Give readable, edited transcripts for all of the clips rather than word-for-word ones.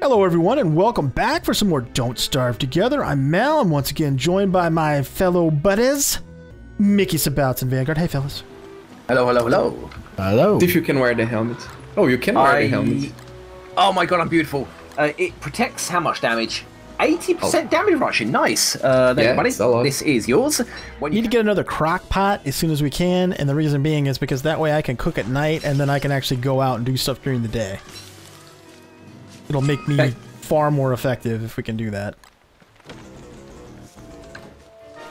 Hello everyone and welcome back for some more Don't Starve Together. I'm Mal and once again joined by my fellow buddies, Mickey Sabouts and Vanguard. Hey fellas. Hello, hello, hello. Hello. See if you can wear the helmet. Oh, you can wear the helmet. Oh my god, I'm beautiful. It protects how much damage? 80% damage reduction. Nice. There you go, buddy. So this is yours. When you need to get another crock pot as soon as we can, and the reason being is because that way I can cook at night and then I can actually go out and do stuff during the day. It'll make me far more effective if we can do that.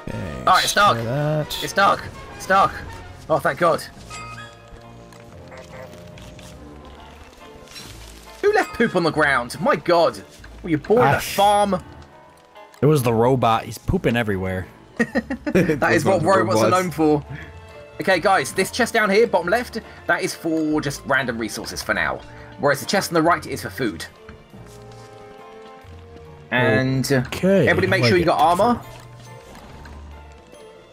Okay, alright, it's dark. It's dark. It's dark. Oh, thank God. Who left poop on the ground? My God. Were you born a farm? It was the robot. He's pooping everywhere. That is what robots are known for. Okay, guys, this chest down here, bottom left, that is for just random resources for now. Whereas the chest on the right is for food. And everybody make sure you got armor.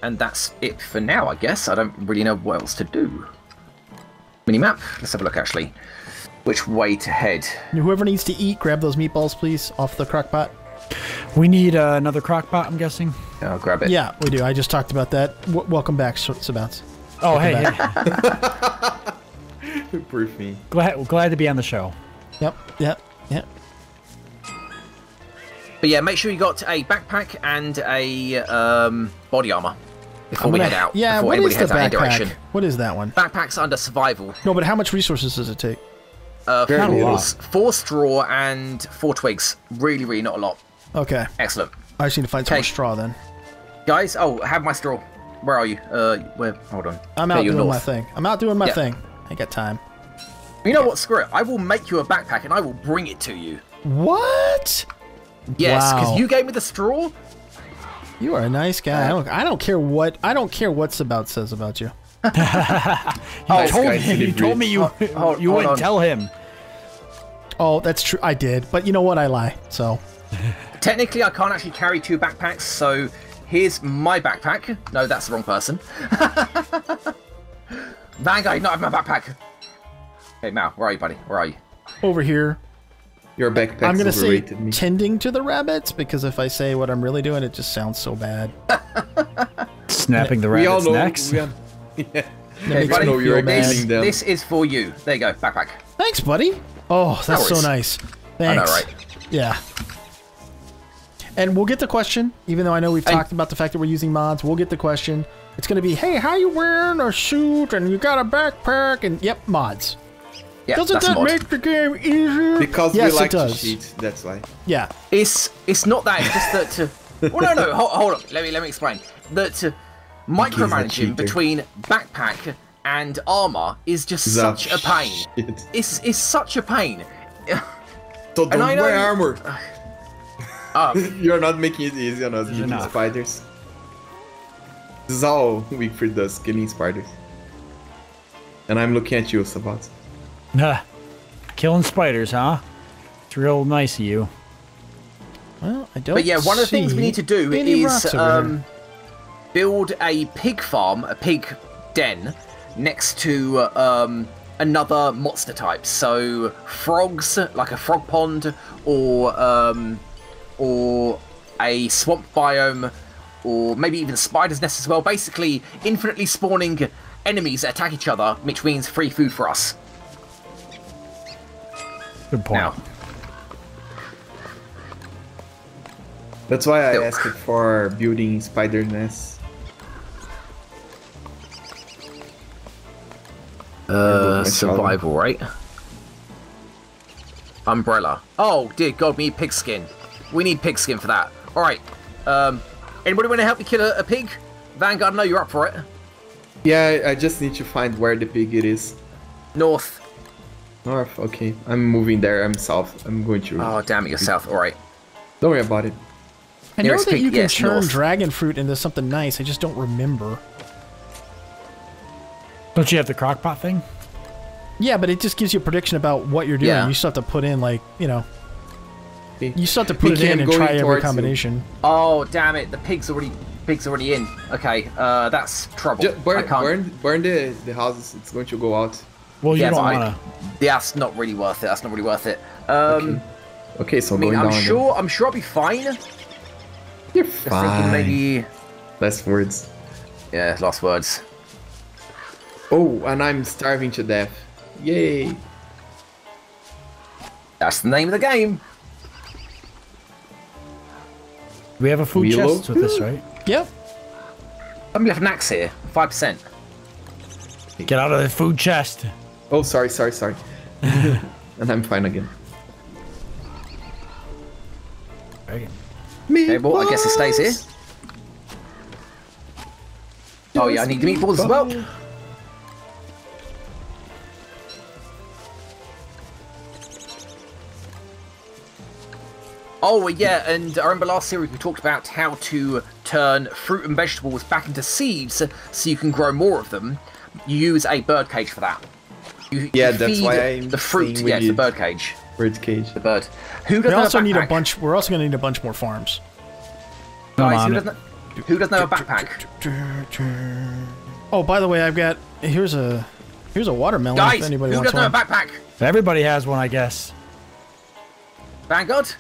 And that's it for now, I guess. I don't really know what else to do. Minimap. Let's have a look, actually. Which way to head? Whoever needs to eat, grab those meatballs, please, off the crock pot. We need another crock pot, I'm guessing. I'll grab it. Yeah, we do. I just talked about that. Welcome back, Sabouts. Oh, hey. Brief me. Glad to be on the show. Yep. But yeah, make sure you got a backpack and a body armor before we head out. Yeah, what is the backpack? What is that one? Backpack's under survival. No, but how much resources does it take? 4 straw and 4 twigs. Really, really not a lot. Okay. Excellent. I just need to find some straw then. Guys, have my straw. Where are you? Hold on. I'm out doing my thing. I ain't got time. You know what? Screw it. I will make you a backpack and I will bring it to you. What? Yes, because you gave me the straw. You are a nice guy. I don't care what Sabout says about you. You told me you wouldn't tell him. Oh, that's true. I did, but you know what? I lie. So technically, I can't actually carry 2 backpacks. So here's my backpack. No, that's the wrong person. Vanguard, not have my backpack. Hey, Mal, where are you, buddy? Where are you? Over here. Your backpack's I'm going to say tending to the rabbits, because if I say what I'm really doing, it just sounds so bad. Snapping the rabbit's necks. Yeah. Hey, buddy, this is for you. There you go, backpack. Thanks, buddy. Oh, that's so nice. Thanks. I know, right? Yeah. And we'll get the question, even though I know we've talked about the fact that we're using mods, we'll get the question. It's going to be, hey, how you wearing a suit and you got a backpack and, yep, mods. Yep, doesn't that make the game easier? Because yes, we like to cheat, that's why. Yeah. It's not that, it's just that... well, no, hold on, let me explain. That micromanaging between backpack and armor is just such a pain. It's such a pain. So don't wear armor. You're not making it easy on us killing spiders. This is how we treat us killing spiders. And I'm looking at you, Sabat. Killing spiders, huh? It's real nice of you. Well, I don't. But yeah, one of the things we need to do is build a pig farm, a pig den, next to another monster type. So frogs, like a frog pond, or a swamp biome, or maybe even spiders' nests as well. Basically, infinitely spawning enemies that attack each other, which means free food for us. Good point. Now. That's why I asked for building spider nests. Survival, right? Umbrella. Oh dear God, we need pigskin. We need pigskin for that. All right. Anybody want to help me kill a pig? Vanguard, I know you're up for it. Yeah, I just need to find where the pig is. North. North, okay. I'm moving there. I'm south. I'm going to... Oh, damn it, you're south. All right. Don't worry about it. I know that you can turn dragon fruit into something nice. I just don't remember. Don't you have the crock pot thing? Yeah, but it just gives you a prediction about what you're doing. Yeah. You still have to put in, like, you know... You still have to put it in and try every combination. Oh, damn it. The pig's already in. Okay, that's trouble. Just burn the houses. It's going to go out. Well, you don't want to. That's not really worth it. Okay. Okay, so I'm sure I'll be fine. You're fine. Maybe last words. Yeah, last words. Oh, and I'm starving to death. Yay! That's the name of the game. We have a food chest with this, right? Yep. I'm left an axe here. 5%. Get out of the food chest. Oh, sorry, sorry, sorry. And I'm fine again. Okay, well, I guess it stays here. Oh yeah, I need the meatballs as well. Oh yeah, and I remember last series we talked about how to turn fruit and vegetables back into seeds so you can grow more of them. You use a bird cage for that. You that's why I'm the fruit. Yeah, the bird cage. Bird cage. The bird. Who doesn't have a backpack? We're also going to need a bunch more farms. Guys, who doesn't have a backpack? Oh, by the way, I've got here's a watermelon. Guys, if anybody wants one. Who doesn't have a backpack? Everybody has one, I guess. Vanguard.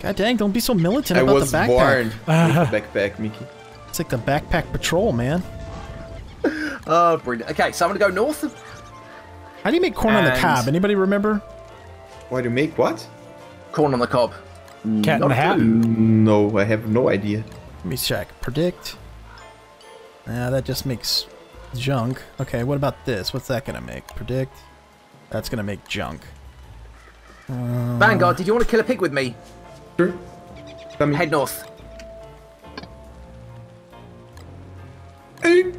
God dang! Don't be so militant about the backpack. I was born with the backpack, Mickey. It's like the backpack patrol, man. Oh, brilliant. Okay, so I'm gonna go north. How do you make corn on the cob? Anybody remember? Why do you make what? Corn on the cob. Cat in the hat? No, I have no idea. Let me check. Predict. Nah, that just makes junk. Okay, what about this? What's that gonna make? Predict. That's gonna make junk. Vanguard, did you want to kill a pig with me? Sure. Head north.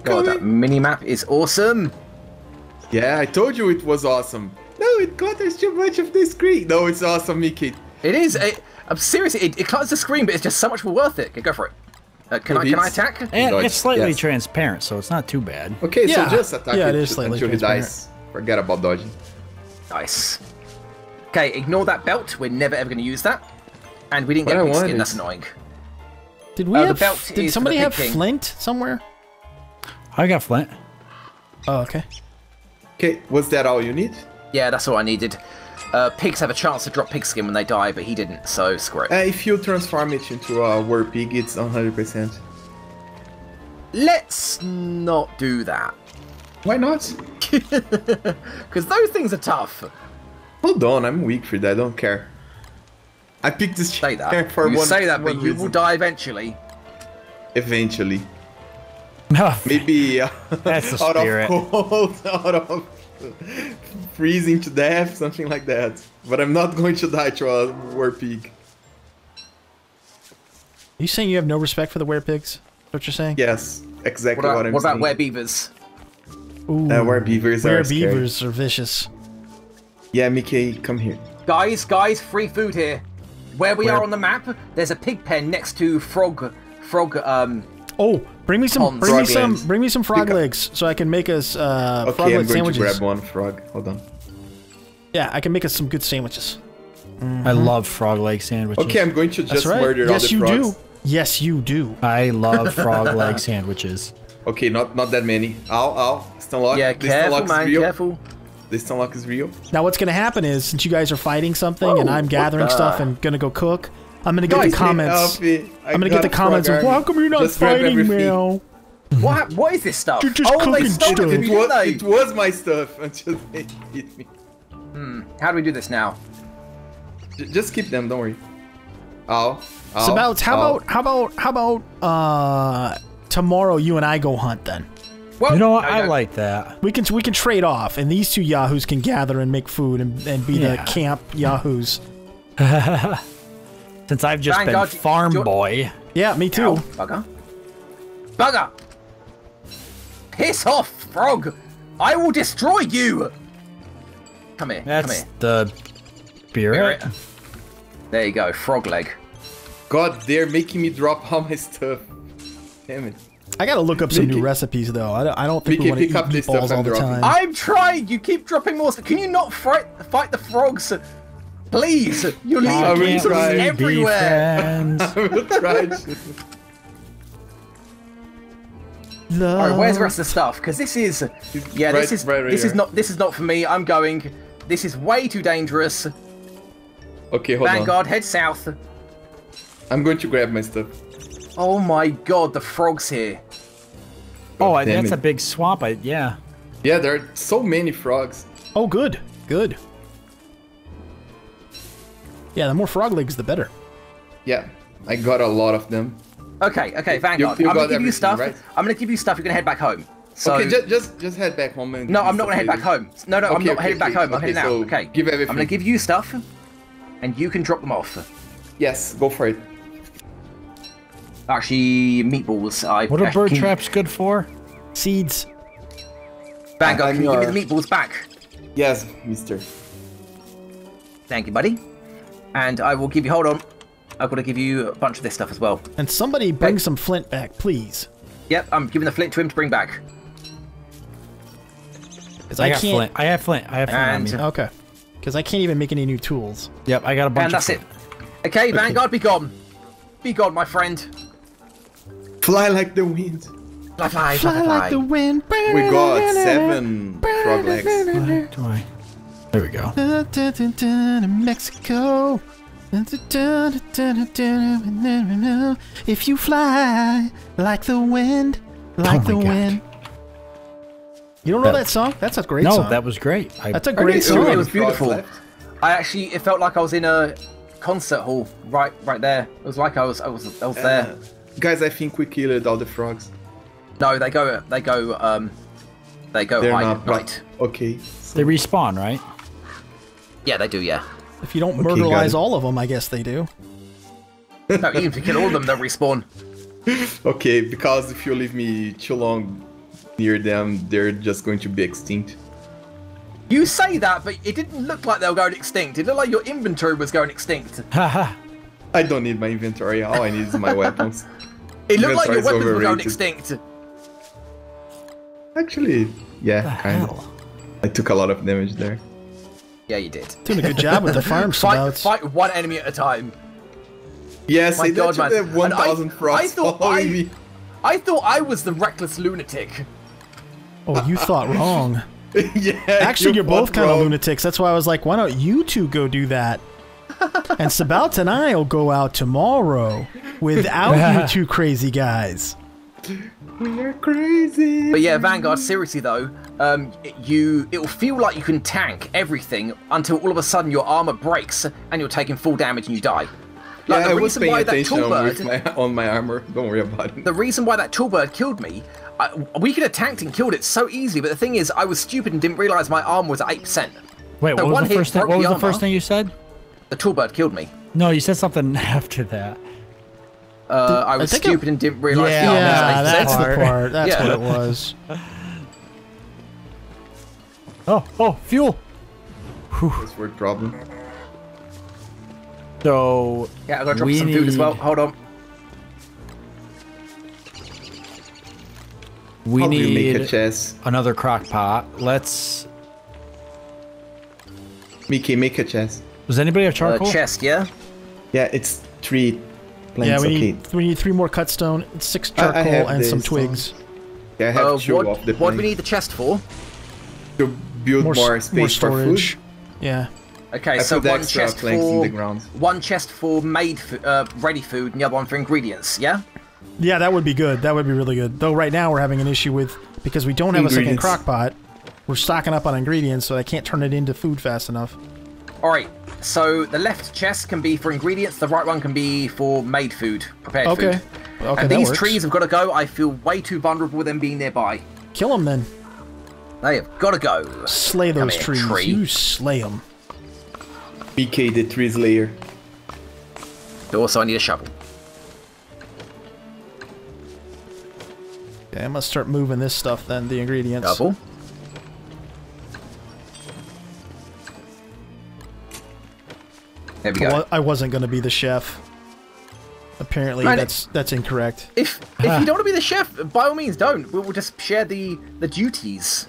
God, that mini-map is awesome. Yeah, I told you it was awesome. No, it clutters too much of the screen. No, it's awesome, Mickey. It is. I'm seriously, it clutters the screen, but it's just so much more worth it. Okay, go for it. Can I attack? And it's slightly transparent, so it's not too bad. Okay, so just attack it is slightly until he dies. Forget about dodging. Nice. Okay, ignore that belt. We're never ever going to use that. And we didn't get pig skin. That's annoying. Did we have? Did somebody have flint somewhere? I got flint. Oh, okay. Okay, was that all you need? Yeah, that's all I needed. Pigs have a chance to drop pigskin when they die, but he didn't, so screw it. If you transform it into a war pig, it's 100%. Let's not do that. Why not? Because those things are tough. Hold on, I'm weak for that, I don't care. I picked this chair for one reason. You say that, but you will die eventually. Eventually. Maybe that's the spirit. Out of cold, out of freezing to death, something like that. But I'm not going to die to a werepig. Are you saying you have no respect for the werepigs? What you're saying? Yes, exactly what I'm saying. What about werebeavers? Ooh, werebeavers are vicious. Yeah, Mickey, come here. Guys, free food here. Where we are on the map, there's a pig pen next to frog. Oh. Bring me some frog legs so I can make us frog leg sandwiches. Okay, I'm going to grab one frog. Hold on. Yeah, I can make us some good sandwiches. Mm-hmm. I love frog leg sandwiches. Okay, I'm going to just murder all the frogs. Yes, you do. Yes, you do. I love frog leg sandwiches. Okay, not that many. Ow. Stunlock. Yeah, careful, man, careful. This stunlock is real. Now what's going to happen is, since you guys are fighting something and I'm gathering stuff and going to go cook, I'm gonna get the comments. I'm gonna get the comments of, "How come you're not fighting, Mel?" What is this stuff? You're just cooking stuff. It was my stuff until they hit me. How do we do this now? Just keep them. Don't worry. Oh. Sabouts, how about tomorrow you and I go hunt then? Well, you know what? I like that. We can trade off, and these two yahoos can gather and make food and be the camp yahoos. Since I've just been farm boy. Yeah, me too. Ow, bugger! Piss off, frog! I will destroy you! Come here, come here. That's the spirit. There you go, frog leg. God, they're making me drop all my stuff. Damn it. I gotta look up some new recipes, though. I don't think we want to eat these balls all the time. I'm trying! You keep dropping more stuff. Can you not fight the frogs? Please, you're leaving everywhere. Alright, where's the rest of the stuff? Because this is, this is not for me. I'm going. This is way too dangerous. Okay, hold on. Vanguard, head south. I'm going to grab my stuff. Oh my god, the frog's here. Oh, that's a big swamp. Yeah. Yeah, there are so many frogs. Oh, good. Good. Yeah, the more frog legs, the better. Yeah, I got a lot of them. Okay, okay, Vanguard. I'm gonna give you stuff. Right? I'm gonna give you stuff. You're gonna head back home. So okay, just head back home. And no, I'm not gonna head back home. No, no, okay, I'm not heading back home. I'm heading out. Okay. Give everything. I'm gonna give you stuff, and you can drop them off. Yes, go for it. Actually, meatballs. What are bird traps good for? Seeds. Vanguard, can you give me the meatballs back? Yes, mister. Thank you, buddy. And I will give you. Hold on. I've got to give you a bunch of this stuff as well. And somebody bring some flint back, please. Yep, I'm giving the flint to him to bring back. Because I can't. Flint. I have flint. I have flint. I mean. Okay. Because I can't even make any new tools. Yep, I got a bunch. And that's it. Okay, Vanguard, be gone. Be gone, my friend. Fly like the wind. Fly, fly, fly, fly like the wind. We got 7 frog legs. There we go. Mexico. If you fly like the wind, like the wind. You don't know that song? That's a great song. No, that was great. That's a great song. It was beautiful. I actually, it felt like I was in a concert hall right there. It was like I was there. Guys, I think we killed all the frogs. No, they go hide, right? Okay. So. They respawn, right? Yeah, they do. Yeah. If you don't murderize all of them, I guess they do. No, even if you kill all of them, they'll respawn. Okay, because if you leave me too long near them, they're just going to be extinct. You say that, but it didn't look like they were going extinct. It looked like your inventory was going extinct. Haha. I don't need my inventory. All I need is my weapons. It looked like your weapons were going extinct. Actually, yeah, kind of. I took a lot of damage there. Yeah, you did. Doing a good job with the farm sprouts. Fight one enemy at a time. Yes, my God, man. 1,000 frogs following me. I thought I was the reckless lunatic. Oh, you thought wrong. Yeah. Actually, you're both kind of lunatics. That's why I was like, why don't you two go do that? And Sabouts and I will go out tomorrow without you two crazy guys. We're crazy. But yeah, Vanguard, seriously though, it'll feel like you can tank everything until all of a sudden your armor breaks and you're taking full damage and you die. Like, yeah, the reason why that tool bird on my armor, don't worry about it. The reason why that tool bird killed me, we could have tanked and killed it so easily, but the thing is, I was stupid and didn't realize my armor was at 8%. Wait, so what was the first thing you said? The tool bird killed me. No, you said something after that. I was stupid and didn't realize. Yeah, that's the part. That's what it was. Oh, fuel. That's weird problem. So yeah, I gotta drop some food as well. Hold on. We need make a chest. Another crock pot. Let's. Mickey, make a chest. Does anybody have charcoal? Chest, yeah. Yeah, it's 3. Yeah, we need 3 more cut stone, 6 charcoal, and some twigs. Yeah, I have 2 of the planks. What do we need the chest for? To build more space for food. Yeah. Okay, so one chest for in the ground. One chest for made ready food, and the other one for ingredients. Yeah. Yeah, that would be good. That would be really good. Though right now we're having an issue with because we don't have a second crock pot. We're stocking up on ingredients, so I can't turn it into food fast enough. All right. So the left chest can be for ingredients, the right one can be for made food, prepared food. Okay, and these trees have got to go. I feel way too vulnerable with them being nearby. Kill them then. They have got to go. Slay those trees. You slay them. BK the tree slayer. Also, I need a shovel. Okay, I must start moving this stuff then, the ingredients. Double. There we go. I wasn't going to be the chef. Apparently, right, that's incorrect. If you don't want to be the chef, by all means, don't. We'll just share the duties.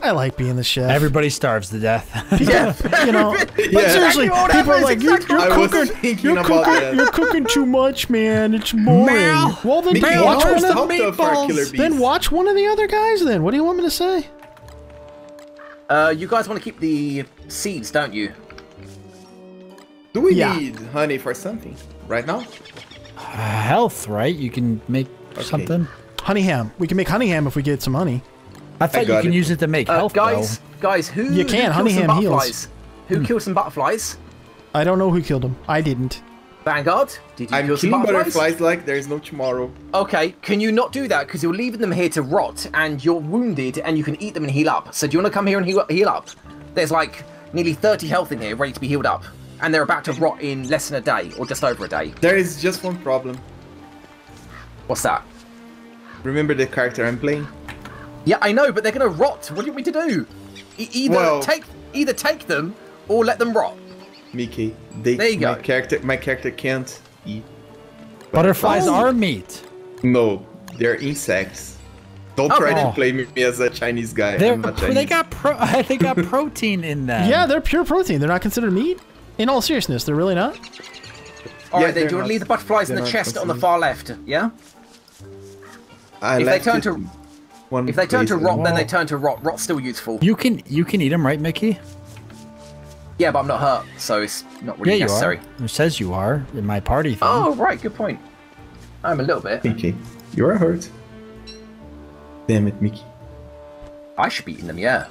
I like being the chef. Everybody starves to death. Yeah, you know. But seriously, people are like, "You're cooking too much, man. It's boring." Well, then watch one of the other guys. Then what do you want me to say? You guys want to keep the seeds, don't you? Do we need honey for something right now? Health, right? You can make something. Honey ham. We can make honey ham if we get some honey. I thought you can use it to make health, Guys, who you can honey ham heals. Who killed some butterflies? I don't know who killed them. I didn't. Vanguard, did you kill some butterflies? Butterflies like there's no tomorrow. Okay, can you not do that? Because you're leaving them here to rot, and you're wounded, and you can eat them and heal up. So do you want to come here and heal up? There's like nearly 30 health in here ready to be healed up. And they're about to rot in less than a day, or just over a day. There is just one problem. What's that? Remember the character I'm playing? Yeah, I know, but they're going to rot. What do you want me to do? Either take them, or let them rot. Mickey, my character can't eat butterflies. Are meat. No, they're insects. Don't try to play me as a Chinese guy. I'm not Chinese. They got protein in them. Yeah, they're pure protein. They're not considered meat. In all seriousness, they're really not. All right, then, do you want to leave the butterflies in the chest on the far left? Yeah. If they turn to rot, then they turn to rot. Rot's still useful. You can eat them, right, Mickey? Yeah, but I'm not hurt, so it's not really necessary. You are. It says you are in my party thing. Oh, right, good point. I'm a little bit. Mickey, you are hurt. Damn it, Mickey. I should be eating them, yeah.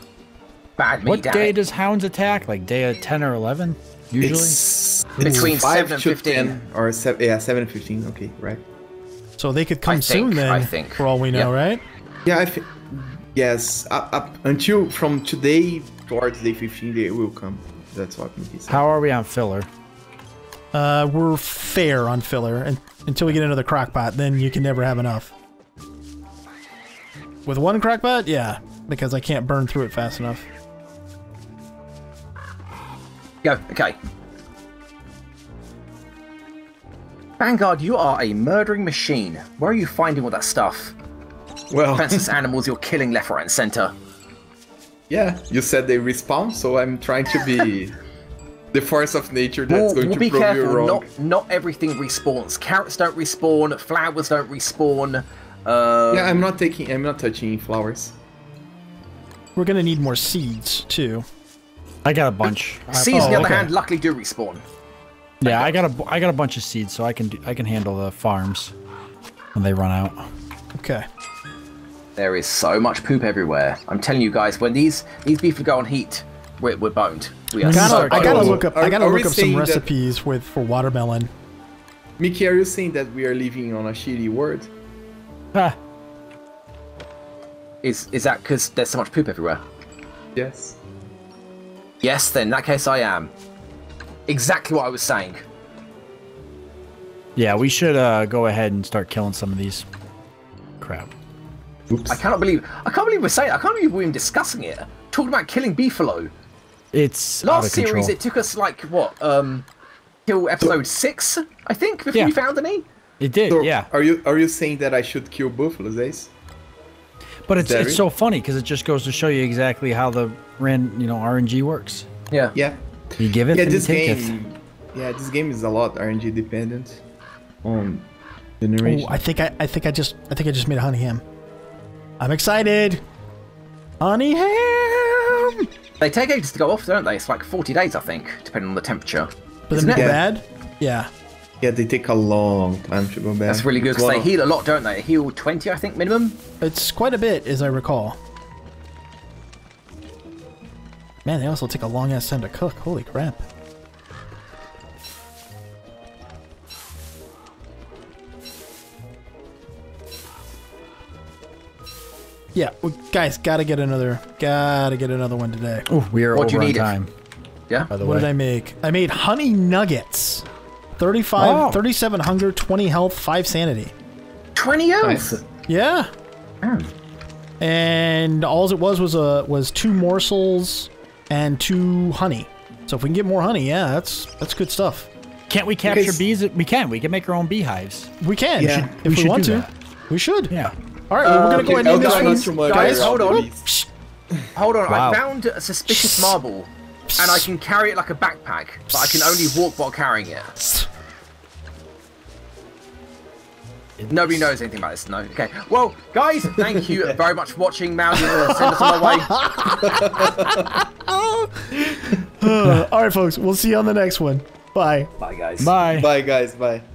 Bad me, What day does hounds attack? Like day of 10 or 11? Usually? It's between 7 and 15. Or 7 and 15, okay, right. So they could come soon then, I think. For all we know, right? Yeah, yes, until from today towards day 15, they will come. That's what Mickey said. How are we on filler? We're fair on filler, and until we get another crock pot, then you can never have enough. With one crock pot, yeah, because I can't burn through it fast enough. Go, okay. Vanguard, you are a murdering machine. Where are you finding all that stuff? Well, defenseless animals you're killing left, right, and center. Yeah, you said they respawn, so I'm trying to be the force of nature that's going to prove you wrong. Not everything respawns. Carrots don't respawn. Flowers don't respawn. Yeah, I'm not touching flowers. We're gonna need more seeds too. I got a bunch. Seeds, on the other hand, luckily do respawn. Yeah, I got a bunch of seeds, so I can handle the farms when they run out. Okay. There is so much poop everywhere. I'm telling you guys, when these beef go on heat, we're boned. I gotta look up some recipes for watermelon. Mickey, are you saying that we are living on a shitty world? Ah. Is that because there's so much poop everywhere? Yes. Yes, then in that case I am. Exactly what I was saying. Yeah, we should go ahead and start killing some of these. Crap. Oops. I can't believe we're saying it. I can't believe we're even discussing it. Talking about killing Beefalo. It's last series. It took us like what? Till episode 6, I think, before we found any. It did. So yeah. Are you saying that I should kill Beefalos, Ace? But it's so funny because it just goes to show you exactly how the RNG works. Yeah. Yeah. You give it. Yeah. This game is a lot RNG dependent on the narration. Oh, I think I just made a honey ham. I'm excited! Honey ham! They take ages to go off, don't they? It's like 40 days, I think, depending on the temperature. But isn't it bad? Yeah. Yeah, they take a long time to go back. That's really good, because they heal a lot, don't they? They heal 20, I think, minimum? It's quite a bit, as I recall. Man, they also take a long-ass time to cook. Holy crap. Yeah, guys, gotta get another one today. Oh, we are over on time. Yeah. By the way, what did I make? I made honey nuggets. 37 hunger, 20 health, 5 sanity. 20 health. Nice. Yeah. Mm. And all it was 2 morsels and 2 honey. So if we can get more honey, yeah, that's good stuff. Can't we capture bees? We can. We can make our own beehives. We can. Yeah. If we want to. We should. Yeah. All right, well, we're going to go ahead and do this. Guys, hold on. Hold on, wow. I found a suspicious marble, and I can carry it like a backpack, but I can only walk while carrying it. Nobody knows anything about this, no. Okay, well, guys, thank you very much for watching. Mal, you want to send us on our way? All right, folks, we'll see you on the next one. Bye. Bye, guys. Bye. Bye, guys. Bye.